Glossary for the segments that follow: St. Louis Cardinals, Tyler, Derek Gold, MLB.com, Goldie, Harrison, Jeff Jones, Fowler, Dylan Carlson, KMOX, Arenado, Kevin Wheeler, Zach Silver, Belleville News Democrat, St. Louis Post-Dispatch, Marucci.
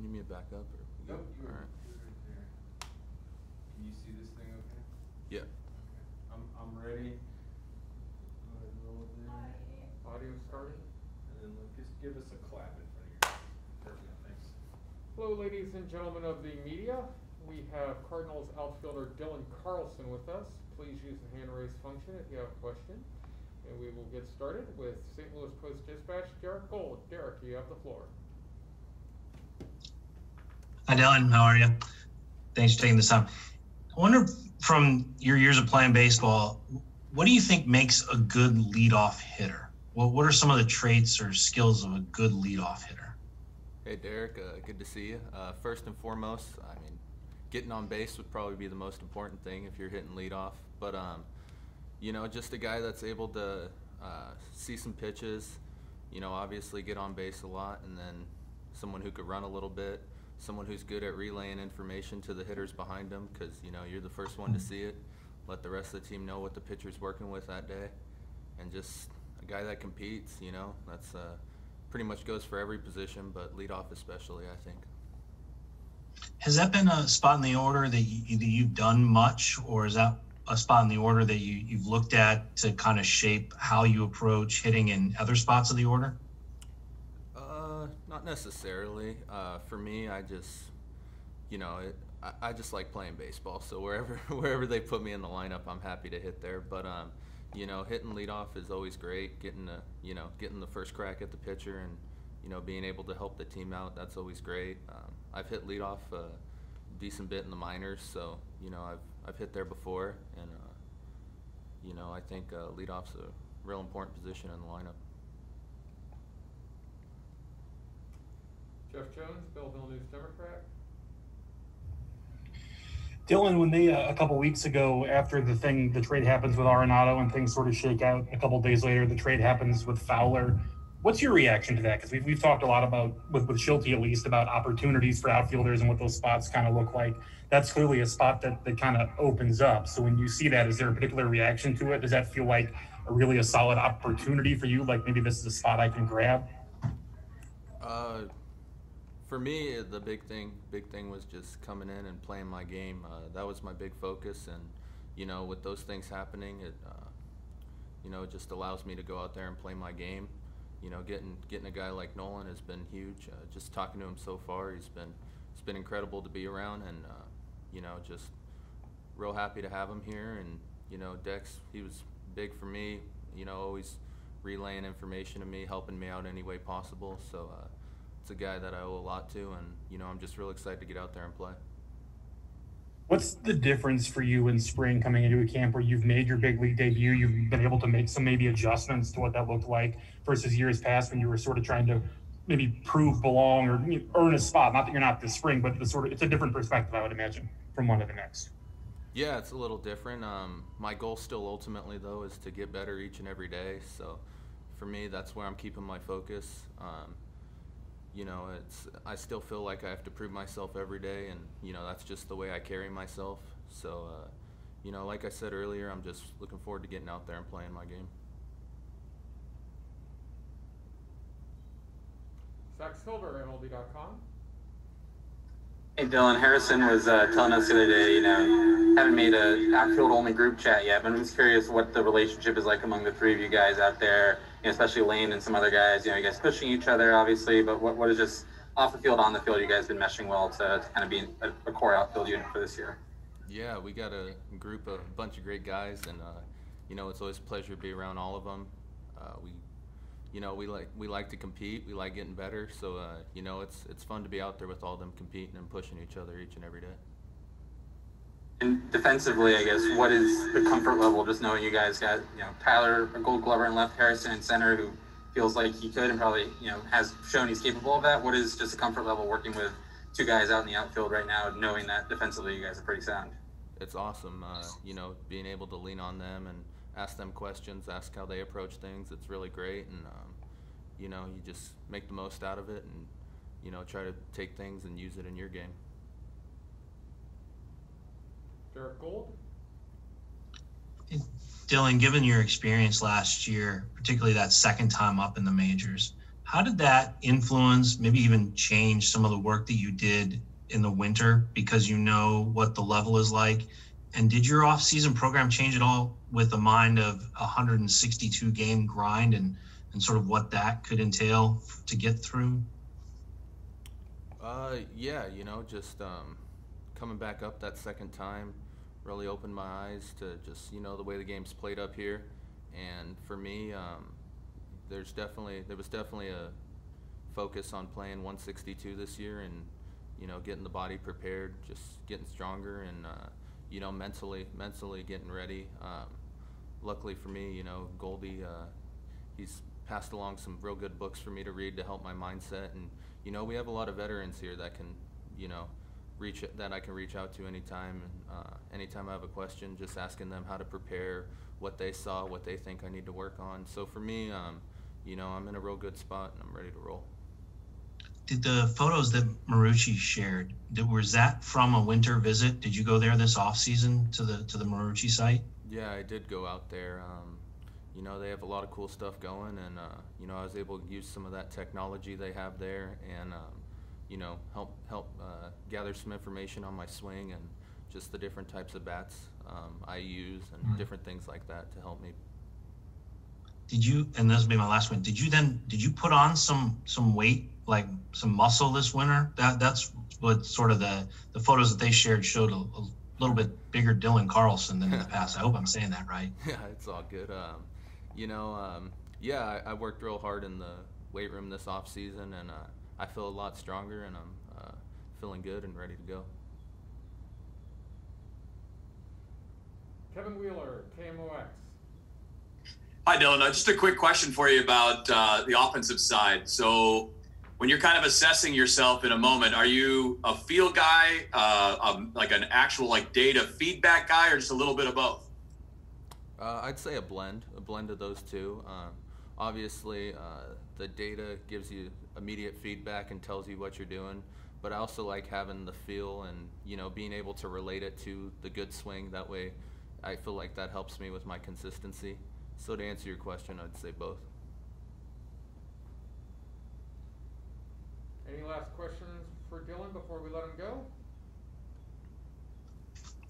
You need me to back up? Or no, nope, you're right. You're right there. Can you see this thing okay? Yeah. Okay. I'm ready. Go ahead and roll it there. Audio starting. And then look, just give us a clap in front of your eyes. Perfect, thanks. Hello, ladies and gentlemen of the media. We have Cardinals outfielder Dylan Carlson with us. Please use the hand raise function if you have a question. And we will get started with St. Louis Post-Dispatch, Derek Gold. Derek, you have the floor. Hi, Dylan. How are you? Thanks for taking this time. I wonder, from your years of playing baseball, what do you think makes a good leadoff hitter? What are some of the traits or skills of a good leadoff hitter? Hey, Derek. Good to see you. First and foremost, I mean, getting on base would probably be the most important thing if you're hitting leadoff. But, you know, just a guy that's able to see some pitches, you know, obviously get on base a lot, and then someone who could run a little bit, someone who's good at relaying information to the hitters behind them because, you know, you're the first one to see it. Let the rest of the team know what the pitcher's working with that day. And just a guy that competes, you know, that's pretty much goes for every position, but leadoff especially, I think. Has that been a spot in the order that you've done much, or is that a spot in the order that you've looked at to kind of shape how you approach hitting in other spots of the order? Not necessarily. For me, I just, you know, I just like playing baseball. So wherever they put me in the lineup, I'm happy to hit there. But you know, hitting leadoff is always great. Getting the first crack at the pitcher and, you know, being able to help the team out, that's always great. I've hit leadoff a decent bit in the minors, so, you know, I've hit there before, and, you know, I think leadoff's a real important position in the lineup. Jeff Jones, Belleville News Democrat. Dylan, when they, a couple weeks ago, after the trade happens with Arenado and things sort of shake out, a couple days later the trade happens with Fowler. What's your reaction to that? Because we've talked a lot about, with Schulte at least, about opportunities for outfielders and what those spots kind of look like. That's clearly a spot that kind of opens up. So when you see that, is there a particular reaction to it? Does that feel like really a solid opportunity for you? Like, maybe this is a spot I can grab? For me, the big thing was just coming in and playing my game. That was my big focus. And, you know, with those things happening, it, you know, it just allows me to go out there and play my game. You know, getting a guy like Nolan has been huge. Just talking to him so far, it's been incredible to be around, and you know, just real happy to have him here. And, you know, Dex, he was big for me. You know, always relaying information to me, helping me out any way possible. So it's a guy that I owe a lot to, and, you know, I'm just real excited to get out there and play. What's the difference for you in spring coming into a camp where you've made your big league debut, you've been able to make some maybe adjustments to what that looked like versus years past when you were sort of trying to maybe prove, belong, or earn a spot? Not that you're not this spring, but it's a different perspective, I would imagine, from one to the next. Yeah, it's a little different. My goal still ultimately, though, is to get better each and every day. So for me, that's where I'm keeping my focus. You know, I still feel like I have to prove myself every day, and, you know, that's just the way I carry myself. So, you know, like I said earlier, I'm just looking forward to getting out there and playing my game. Zach Silver, MLB.com. Hey, Dylan, Harrison was telling us the other day, you know, haven't made an outfield-only group chat yet, but I'm just curious what the relationship is like among the three of you guys out there, you know, especially Lane and some other guys. You know, you guys pushing each other, obviously, but what is just off the field, on the field, you guys been meshing well to kind of be a core outfield unit for this year? Yeah, we got a bunch of great guys, and, you know, it's always a pleasure to be around all of them. You know, we like to compete. We like getting better. So, you know, it's fun to be out there with all them competing and pushing each other each and every day. And defensively, I guess, what is the comfort level? Just knowing you guys got, you know, Tyler, a Gold Glover, and left Harrison in center, who feels like he could and probably, you know, has shown he's capable of that. What is just the comfort level working with two guys out in the outfield right now, knowing that defensively you guys are pretty sound? It's awesome, you know, being able to lean on them and ask them questions, ask how they approach things. It's really great, and, you know, you just make the most out of it and, you know, try to take things and use it in your game. Derek Gold? Dylan, given your experience last year, particularly that second time up in the majors, How did that influence, maybe even change some of the work that you did in the winter, because you know what the level is like? And did your off-season program change at all with the mind of 162 game grind and sort of what that could entail to get through? Yeah, you know, just coming back up that second time really opened my eyes to just, you know, the way the game's played up here. And for me, there was definitely a focus on playing 162 this year, and, you know, getting the body prepared, just getting stronger, and you know, mentally getting ready. Luckily for me, you know, Goldie, he's passed along some real good books for me to read to help my mindset. And, you know, we have a lot of veterans here that can, you know, reach out to anytime. Anytime I have a question, just asking them how to prepare, what they saw, what they think I need to work on. So for me, you know, I'm in a real good spot and I'm ready to roll. Did the photos that Marucci shared, was that from a winter visit? Did you go there this off season to the Marucci site? Yeah, I did go out there. You know, they have a lot of cool stuff going, and you know, I was able to use some of that technology they have there, and you know, help gather some information on my swing and just the different types of bats I use and different things like that to help me. Did you, and this will be my last one, did you put on some weight, like some muscle this winter? That's what sort of the photos that they shared showed a little bit bigger Dylan Carlson than in the past. I hope I'm saying that right. Yeah, it's all good. You know, yeah, I worked real hard in the weight room this off season, and I feel a lot stronger, and I'm feeling good and ready to go. Kevin Wheeler, KMOX. Hi, Dylan. Just a quick question for you about the offensive side. So when you're kind of assessing yourself in a moment, are you a field guy, like an actual like data feedback guy, or just a little bit of both? I'd say a blend of those two. Obviously, the data gives you immediate feedback and tells you what you're doing, but I also like having the feel and, you know, being able to relate it to the good swing. That way, I feel like that helps me with my consistency. So to answer your question, I'd say both. Any last questions for Dylan before we let him go?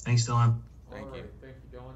Thanks, Dylan. Thank you. Thank you, Dylan.